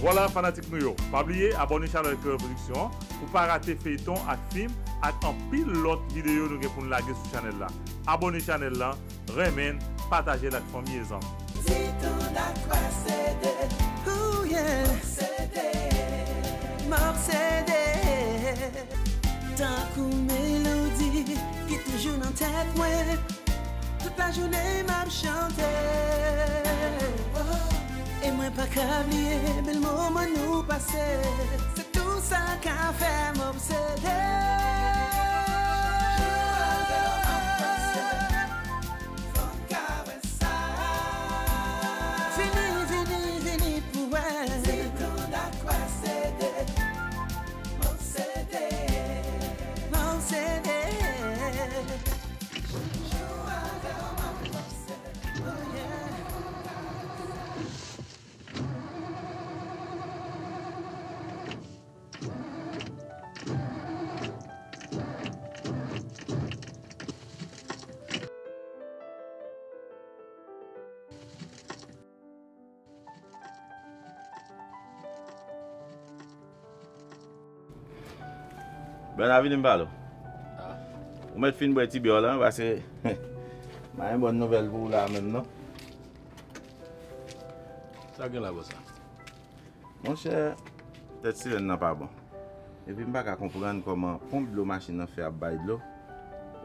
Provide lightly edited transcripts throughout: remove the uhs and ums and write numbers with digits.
Voilà, fanatique nous. Pas oublier, abonnez-vous à la production pour ne pas rater feuilleton et film et en pile l'autre vidéo nous pour nous laguer sur la chaîne. Abonnez-vous à la chaîne, remène, partagez la famille et m'obsédé, tant qu'une mélodie qui toujours dans tête moi, toute la journée m'a chanté. Et moi pas qu'oublier bel moment nous passé, c'est tout ça qu'a fait m'obséder. Ben la vie n'est pas là. On met fin de petit bio là parce que j'ai une bonne nouvelle pour vous là maintenant. Ça vient là-bas ça. Mon cher, cette sirène n'est pas bon. Et puis je ne peux pas comprendre comment pompe de l'eau machine fait à bail de l'eau.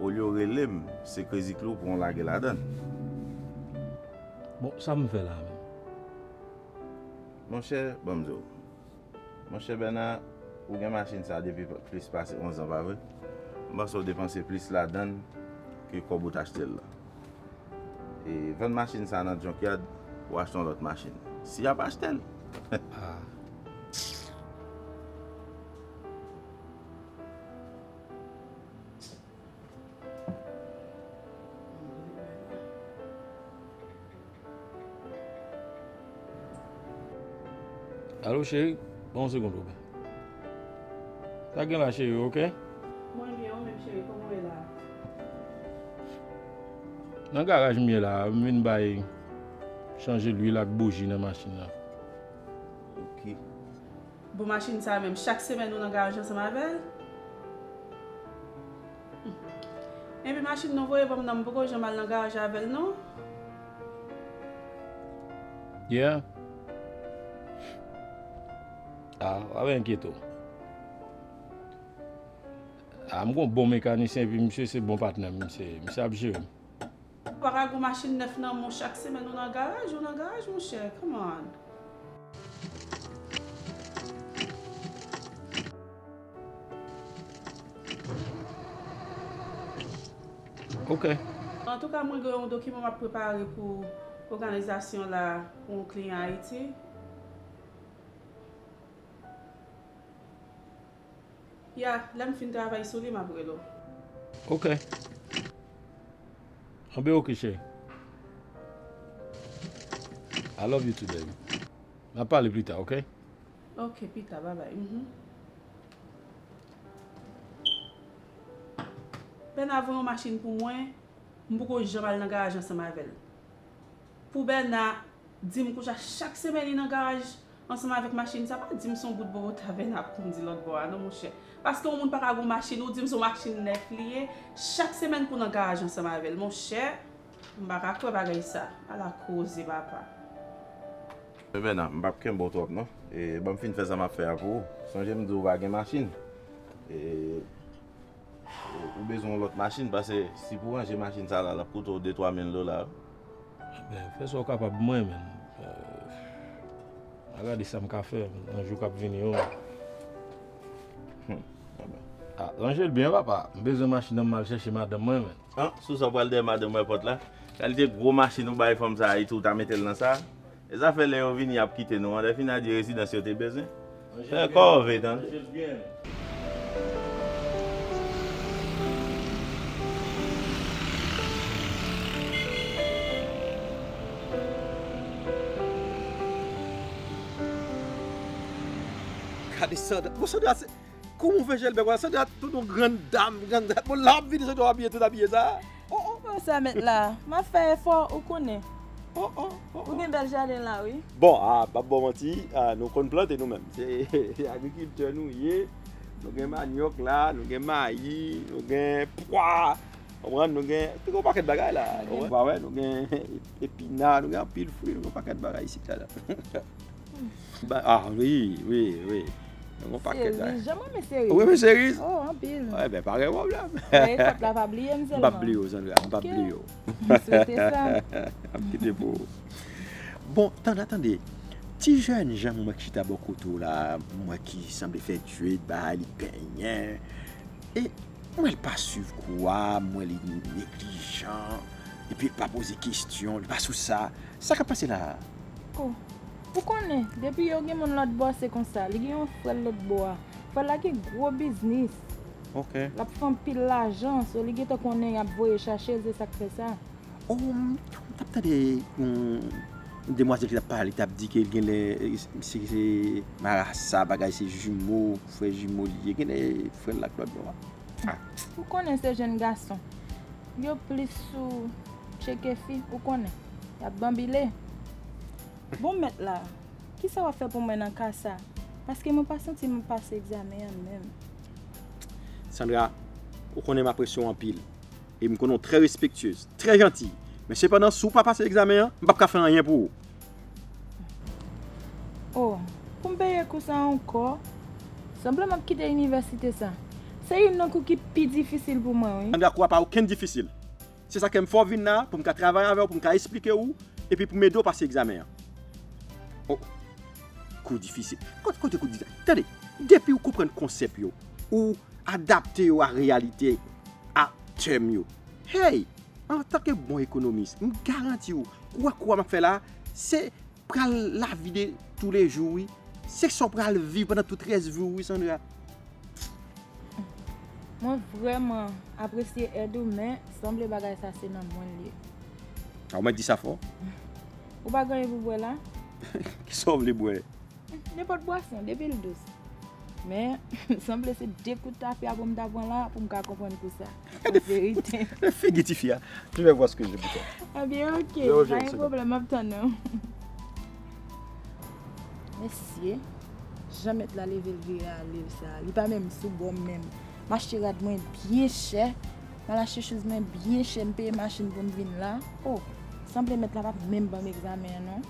Au lieu de l'eau, c'est que les clous pour laguer la donne. Bon, ça me fait là. Mon cher, bonjour. Mon cher Bernard, ou une machine ça depuis plus passer 11 ans, pas vrai? Moi, je dépense plus là-dedans que quand vous achetez là. Et 20 machines ça dans le junkyard, ou achetons l'autre machine. Si vous achetez, ah. Allô chérie, bon seconde. T'as gagné la chérie, ok? Moi, je suis même chérie, comment est là? Dans le garage, je suis là, je vais changer l'huile avec la bougie dans la machine. Ok. Bon, machine, ça même chaque semaine, nous dans le garage, ça m'a fait. Et puis, machine, nous voyons, nous avons beaucoup de gens dans le garage avec nous. Yeah. Ah, on va inquiéter. Ah, je suis un bon mécanicien et monsieur c'est un bon partenaire, monsieur Abjé. Par rapport à machine neuf dans chaque semaine dans le garage mon cher, come on. OK. En tout cas, moi j'ai un document à préparer pour l'organisation là pour un client à Haïti. Ya, là, je finis de travailler sur lui, ma brûlée. Ok. On va ok, chérie. I love you today. On va parler plus tard, ok? Ok, plus tard, bye bye. Ben avant une machine pour moi, je ne vais jamais aller dans le garage ensemble avec elle. Pour Ben, je dis que chaque semaine dans le garage, ensemble avec machine, ça ne veut pas dire que son bout de bois avec l'autre bois, non mon cher. Parce que on ne peut pas avoir une machine, on dit que son machine neuf liée chaque semaine pour nos garages ensemble avec elle. Mon cher, je ne vais pas faire bagaille ça, à la cause de papa. Je vais pas faire un bon top, non? Et je vais faire ça ma faire pour vous. Sans jamais dire que je vais machine. Et vous avez besoin l'autre machine parce que si vous avez une machine, ça va coûter 2 000 $-3 000 $. Fais ça capable moi même. Regardez ça me café, un jour cap venir. Ah, rangez bien papa. Besoin machine mal chercher madame moi. Ah, sous ça parle de madame moi porte là. Qualité gros machine nous bail comme ça et tout à mettre dans ça. Et ça fait les venir à quitter nous. On a fini à dire résidence tu as besoin. C'est corvé dans. Comment vous faites-vous le ça doit toute une grande dame, grande dame. Pour l'habiller, ça doit habiller, tout habiller ça. Oh, ça, maintenant. Ma fille est fort, vous connaissez. Vous avez un bel jardin là, oui? Bon, à Babo Manti, nous comptons planter nous-mêmes. C'est l'agriculture, nous avons manioc là, nous avons maïs, nous avons pois, nous avons tout un paquet de bagages là. Nous avons épinards, nous avons pile fruits, nous avons un paquet de bagages ici. Ah oui, oui, oui. Nous avons un paquet de bagages. Jamais, mais sérieux. Oui, mais sérieux. Oh, en pile. Oui, bien, pareil, problème. Mais ça ne va pas oublier, monsieur. Pas oublier, Sandra, pas oublier. C'était ça. Un petit dépôt. Bon, attendez. Petit jeune, gens moi qui suis à Bokoto là, moi qui semble faire tuer, bah, il gagne. Et moi, il pas suivre quoi, moi, il est négligent. Et puis, il pas poser question, il pas sous ça. Ça qui a passé là. Oh, vous connaissez, depuis que mon lot bois, c'est comme ça. Il y a un frère lot bois. Il faut là qu'il y ait gros business. Ok. La femme pile l'argent, so il y a un connaît, il chercher, c'est ça qui fait ça. Oh, t'as des. Demoiselle qui a parlé, qui a dit qu'elle est marassa, bagaille, c'est jumeaux, frère jumeaux liés, qu'elle est frère de la Claude. Vous connaissez ces jeunes garçons? Ils sont plus sous checker fille, vous connaissez? Ils ont bambilé. Bon, maître là, qui ça va faire pour moi dans le cas ça? Parce que je ne me sens pas passer l'examen même. Sandra, vous connaissez ma pression en pile. Et me connaissez très respectueuse, très gentille. Mais cependant, si vous ne passez pas passer l'examen, je ne peux pas faire rien pour vous. Oh, pour me payer ça encore, simplement quitter l'université. C'est une chose qui est plus difficile pour moi. Je ne crois pas aucun difficile. C'est ça que je fais venir pour travailler avec vous, pour expliquer vous, et puis pour m'aider à passer l'examen. Oh, coup difficile. Quand tu dis ça, attendez, depuis que vous comprenez le concept, ou adapter à la réalité, à terme. Hey! En tant que bon économiste, je garantis que quoi je fais là, c'est pour la vie de tous les jours, c'est pour la vie pendant tous 13 jours, Sandra. Moi, vraiment, apprécier l'aide, mais semble que ça c'est dans mon lieu. Ah, vous m'avez dit ça fort? Vous ne pouvez pas boire là? Qui sauve les boire? N'importe quelle boisson, depuis le 12. Mais semble que c'est dégoûtant pour me d'avant là pour me comprendre tout ça. En vérité. Fais gifia. Je vais voir ce que j'ai bouté. Ah bien ok. Pas de problème maintenant. Monsieur, jamais te la lever le aller ça. Il pas même sous bon même. M'acheter rad moins bien cher. M'a acheter chose moins bien cher, me payer machine pour me venir là. Oh, semble mettre là même bon examen non.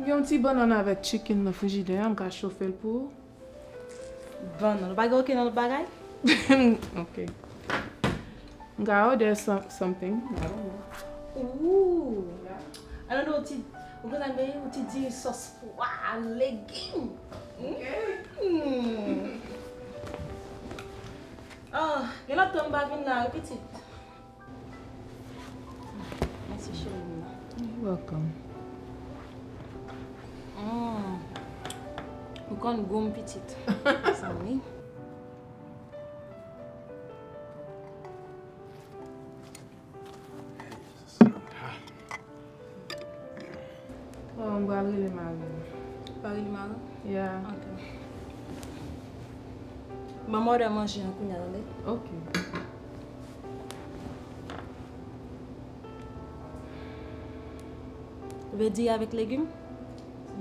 Il y a un petit banane avec chicken dans le frigidaire, je vais chauffer le pot. Banane, pas de dans le bagage? Ok. Je vais order something. Ouh! Alors, on va dire une sauce froide, légumes. Ok. Ah, il y a un petit bagage là, petite. Merci, chérie. You're welcome. Vous connaissez gomme petite. Ça oui. Oh, on va aller le marin. Paris le marin? Yeah. Ok. Maman va manger un coup d'aller. Ok. Vous voulez dire avec légumes?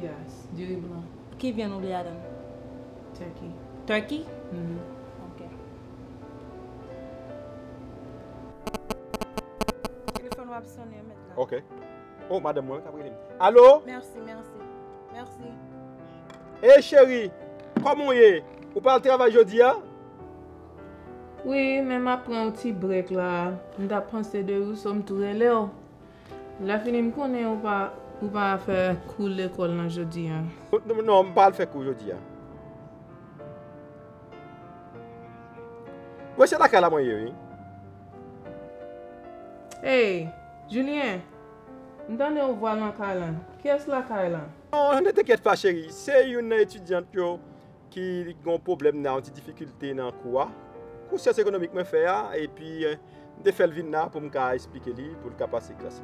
Yes, du riz blanc. Qui vient nous l'aider? Turkey. Turkey? Ok. Téléphone va sonner maintenant. Ok. Oh, madame, vous avez pris. Allô? Merci, merci. Merci. Eh chérie, comment est-ce? Vous parlez de travail aujourd'hui? Oui, mais je prends un petit break là. Je pense que nous sommes tous les deux. La fin, je ne connais pas. Vous ne pouvez pas faire cours l'école aujourd'hui. Non, je ne peux pas faire cours aujourd'hui. Où est-ce que tu as fait? Hey, Julien, je ne peux pas voir la caille. Qui est-ce que la caille? Non, ne t'inquiète pas, chérie. C'est une étudiante qui a un problème, une difficulté dans le cours. Cours socio-économique, je fais et puis je fais le vin pour me expliquer pour le passer la classe.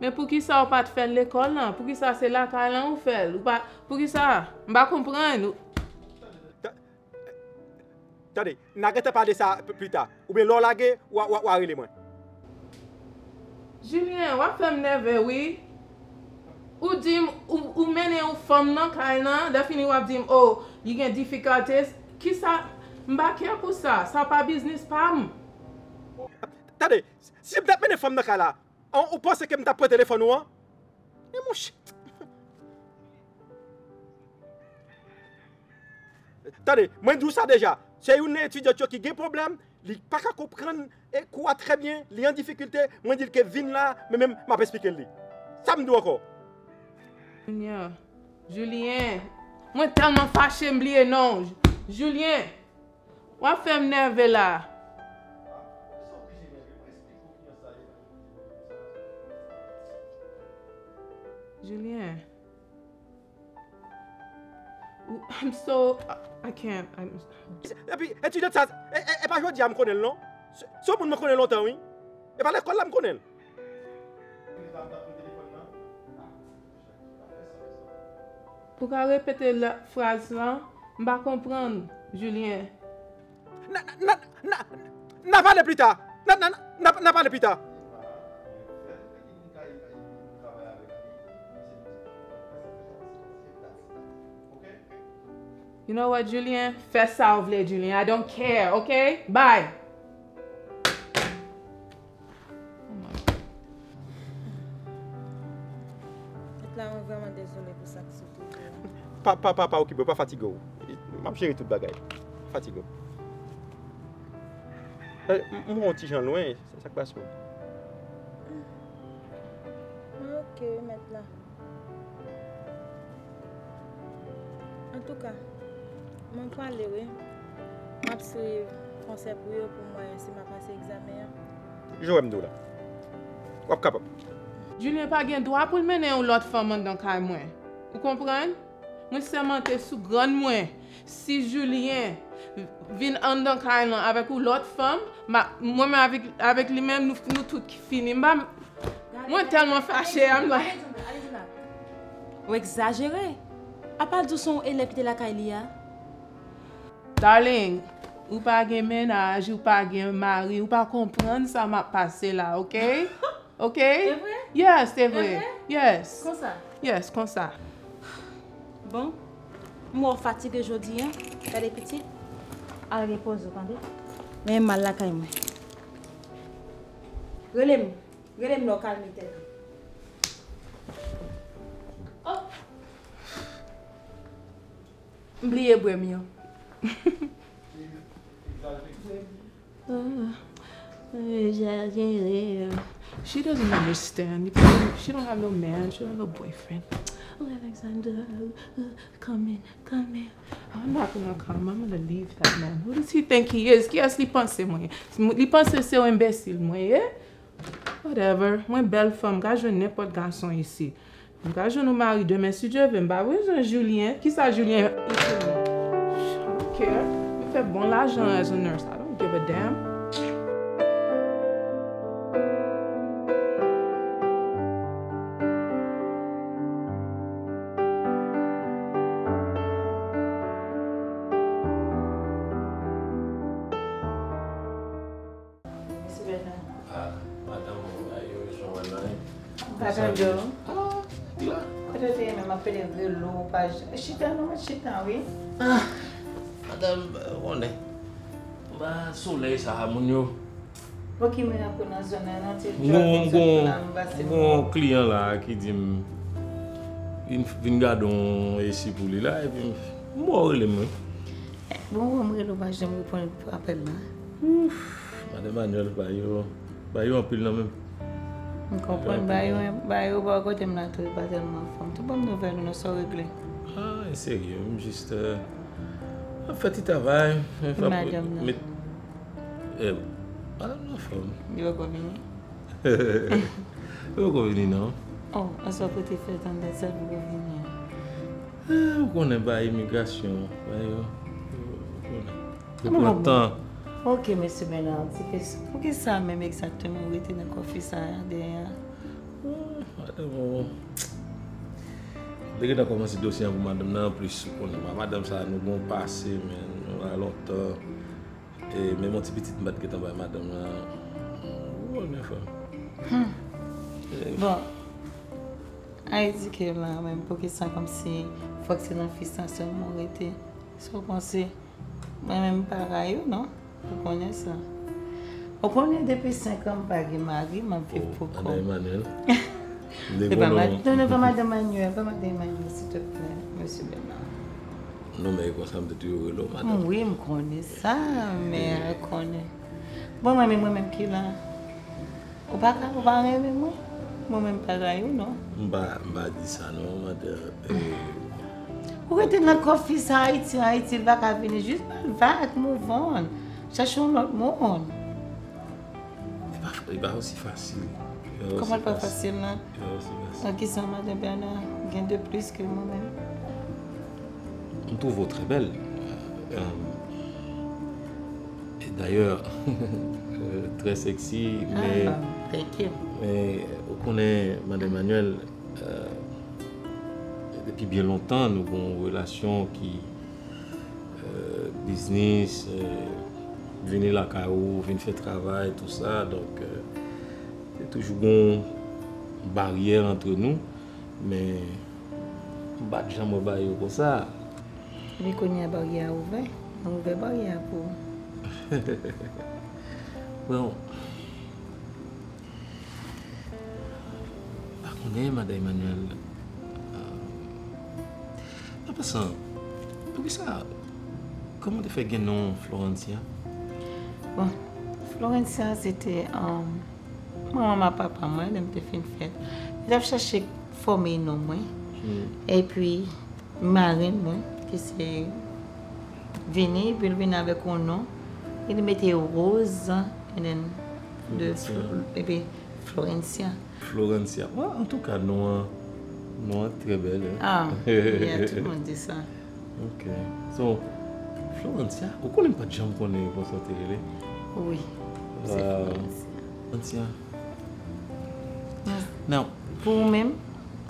Mais pour qui ça, on ne peut pas faire l'école? Pour qui ça, c'est la caille qu'on fait? Pour qui ça? Je ne comprends pas. Attendez, n'arrêtez pas de ça plus tard. Ou bien l'on lague ou arrêtez moi. Julien, vous faites nerveux, oui? Ou dim ou menez une femme dans le défini ou dim oh, il y a des difficultés. Qui ça? M'a qui pour ça? Ça pas business pam. Attendez, si vous avez une femme dans le on pense que vous avez un téléphone ou un? Mais mon chien. Attendez, moi je dis ça déjà. C'est une étudiante qui a des problèmes. Il pas qu'à comprendre et quoi très bien, il est en difficulté, moi je dis que vin là, mais même m'a pas expliqué lui. Ça me doit encore. Julien, moi tellement fâché m'blier non. Julien, on fait m'nerver là. Julien. I'm so I can't. I'm. Et puis étudiante ça. Et pas aujourd'hui me connaît non. Sauf pour me connaît longtemps oui. Et pas l'école là me connaît. Pour qu'à répéter la phrase là, m'pas comprendre Julien. Na parle plus tard. Na parle plus tard. You know what, Julien? Fais ça, ouvre, Julien. I don't care, okay? Bye. Là, on est vraiment désolé pour ça que c'est tout. Pas occupé, pas fatigué. Ma chérie, tout bagaille. Fatigué. Mon petit Jean loin, ça passe où? Ok, maintenant. En tout cas. Mon point de vue, je suis conseil pour moi si je passe l'examen. Je vais me dire là. Je suis capable. Julien n'a pas le droit pour mener une autre femme dans le cas. Vous comprenez? Je suis seulement sous grand moins. Si Julien vient dans le cas avec une autre femme, moi-même avec lui-même, nous tous finissons. Moi, je suis tellement fâchée. Vous exagérez. À part de son élève de la Kailia. Darling, ou pas de ménage, ou pas de mari, ou pas comprendre ça m'a passé là, ok? Ok? C'est vrai? Yes, c'est vrai. Yes. Comme ça? Yes, comme ça. Bon, moi fatiguée aujourd'hui, hein? T'as des petits? À repose, attendez. Mais mal là quand même. Relève-moi, calme-toi. Oh! Oubliez boire mieux. She doesn't understand. She don't have no man. She don't have a boyfriend. Alexander, come in. I'm not gonna come. I'm gonna leave that man. Who does he think he is? Yes, he thinks moi. He thinks he's so imbécile moi. Whatever. Moi belle femme. Quand je n'importe garçon ici. Quand je nous marie demain si Dieu veut, bah oui, Julien. Qui ça, Julien? Care. You fait bon l'argent as a nurse. I don't give a damn. Madame, on est. Bah, soleil, ça a mounio. Pour qui me la zone, non, client là qui dit, vin gardon ici pour lui là et puis moi le moi. Bon, on me relève je me prendre appel là. Ouf, madame Manuel ba yo en pile là même. On comprend ba yo pas côté me là tout pas tellement femme. Tout bonne nouvelle nous sont réglé. Ah, c'est sérieux, juste en fait il travaille, mais madame la femme. Il va pas venir. Il va pas venir non. Oh, à ce côté fait dans des heures vous venir. On connaît pas immigration, le temps. OK, monsieur Ménard, c'est pour que ça même exactement vous êtes dans confiance derrière. Dès que tu as commencé le dossier pour madame, en plus, madame, ça a un bon passé, mais on a longtemps. Et même mon petit petit batte que tu as envoyé madame, on est femme. Bon, elle dit que là, même pour que ça comme si, il faut que c'est dans le fils seulement, on était. Sans penser. Même pareil, non? Vous connaissez ça? On connaît depuis 5 ans par Marie, ma fille pour quoi? Madame Emmanuel. Non, pas madame Manuel, s'il te plaît, monsieur Bernard. Non, mais il ça me toujours là, madame. Oui, je connais ça, mais je connais. Bon, moi-même qui là. Vous ne pouvez pas rêver, moi? Moi-même pareil, non? Je ne dis ça, non, madame. Pourquoi tu es dans le conflit à Haïti? Haïti va venir juste va te mouvoir. Cherchons l'autre monde. Il n'est pas aussi facile. Comment pas facile là? En qui sont madame Bernard, gagne de plus que moi-même. On trouve très belle. Et d'ailleurs, très sexy, mais. Ah, bon, mais on connaît madame Manuel. Depuis bien longtemps, nous avons une relation qui business, venir la carreau, venir faire travail, tout ça. Donc, c'est toujours une barrière entre nous. Mais, je ne bats jamais barrière pour ça. Je connais la barrière ouverte. On ouvre la barrière pour. Bon. Par contre, madame Emmanuel. Pour ça, comment tu fais gagner Florentia? Bon, Florentia, c'était maman, papa, moi, elle me fait une fête. J'ai cherché à former nos mains. Et puis, Marine, moi, qui s'est venue, puis elle venait avec un nom. Elle mettait Rose, et puis Florentia. Florentia, ouais, en tout cas, non. Moi, très belle. Hein? Ah, yeah, tout le monde dit ça. OK. So, Florentia, vous ne connaissez pas de gens qu'on est pour sa télé? Oui. C'est Florentia. Non. Pour vous-même,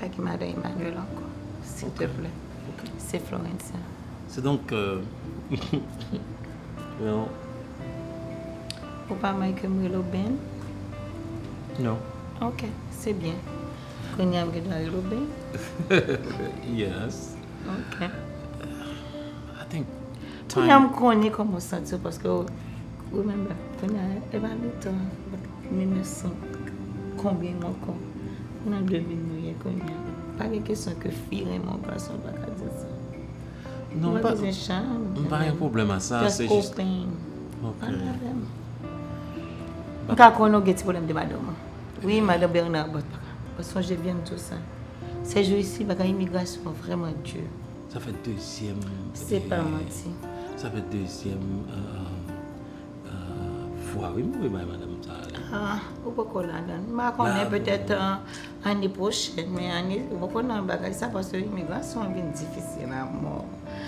pas que madame Emmanuel encore, s'il te plaît. Okay. C'est Florentia. C'est donc. Non. Vous ne pas Michael Milo Ben? Non. OK, c'est bien. Vous connaissez Milo Ben? Yes. OK. I think. Time... Vous connaissez comment ça se passe parce que vous même vous avez habité en 1900 combien encore? On a 2000 milliers combien? Pas de question que fille et mon garçon va dire ça. Non, pas de charme. Pas un problème à ça, c'est juste. Pas de problème. Vous connaissez le problème de madame? Oui, madame Bernard. Parce que je viens de tout ça. Ces jours ici, l'immigration est vraiment dure. Ça fait deuxième. C'est pas menti. Ça fait deuxième fois. Oui, oui, madame. Ah, pourquoi là? Je connais peut-être l'année prochaine, mais l'année prochaine, ça parce que l'immigration est difficile à mort.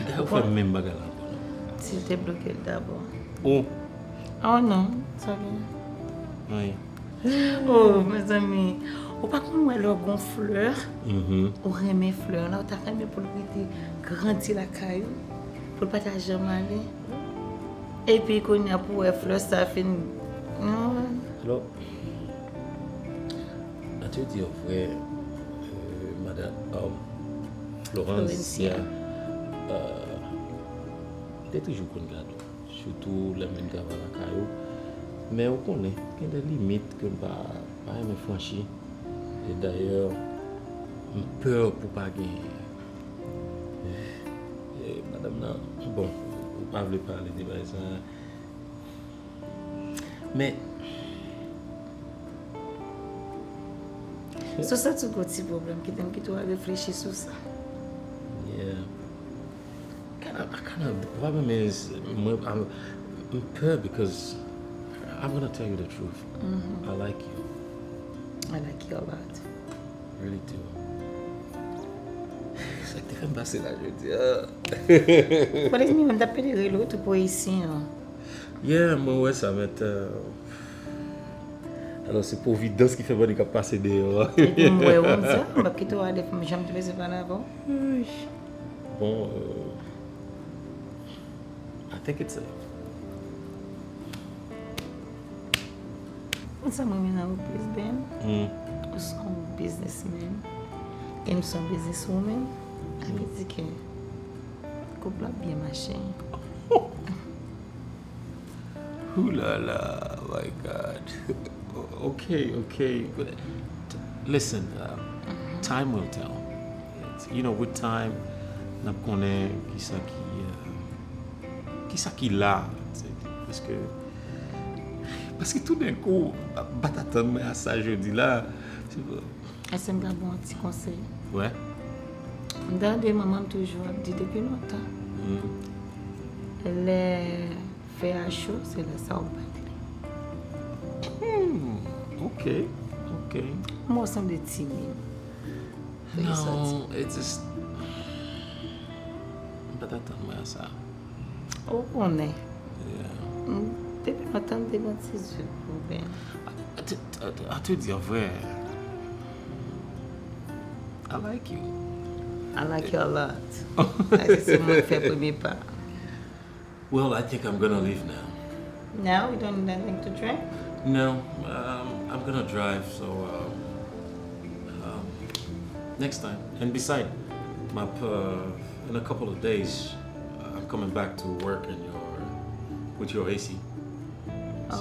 Il faut faire le même bagage là. C'était bloqué d'abord. Oh. Oh non, ça vient. Oui. Oh, mes amis. Ou pas comme elle a une fleur, ou remet fleur, là, tu as remet pour grandir la caillou, pour ne pas jamais aller. Et puis, quand il y a pour les fleurs, ça fait. Alors, as-tu dit au vrai, madame Florentia, tu es toujours qu'on garde, surtout la même gamme à la caillou, mais on connaît qu'il y a des limites que ne pas franchir. Et d'ailleurs, peur pour pas gagner. Madame, non, bon, vous ne parlez pas de débat ça. Mais. C'est ça, c'est un petit problème qui t'aime, qui doit réfléchir sur ça. The problem is, I'm poor because I'm gonna tell you the truth. Mm-hmm. I like you. I like you a lot. I really do. Ça t'est fait passer là, je dis. What is me même d'appeler l'autre pour ici, non? Yeah, moi ouais, ça va être. Alors c'est Providence qui fait bon qu'à passer dehors. Ouais, on ça. Mais qui toi des femmes jamais te laisser pas avant. Bon. I think it's a... Some women are Brisbane, some businessmen, and some businesswomen. I mean, que couple bien marché. Ooh la la, my God. Okay. Listen, time will tell. You know, with time, on connaît qui ça qui qu'il a, parce que tout d'un coup, bataille à ça jeudi là. Est-ce que me donne un petit conseil? Ouais. Dans des mamans toujours dit depuis longtemps. Les faits à chaud, c'est là ça on parle. OK. Moi ça me dit timide. Non, it's just bataille à ça. Oh, on est. Depuis matin, des bonnes yeux. À te dire vrai, I like you. I like you a lot. C'est mon premier pas. Well, I think I'm gonna leave now. Now? You don't need anything to drink? No, I'm gonna drive, so next time. And besides, in a couple of days, coming back to work with your AC. So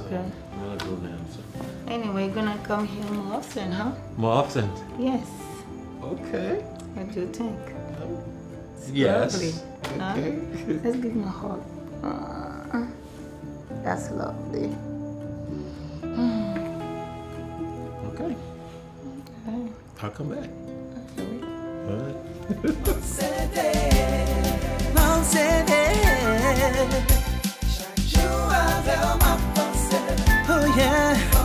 okay. I'm gonna go now. So. Anyway, you're gonna come here more often, huh? More often? Yes. Okay. What do you think? Yes. Lovely, okay. Huh? Let's give him a hug. That's lovely. Okay. I'll come back. All right. Chaque jour avec ma pensée. Oh yeah.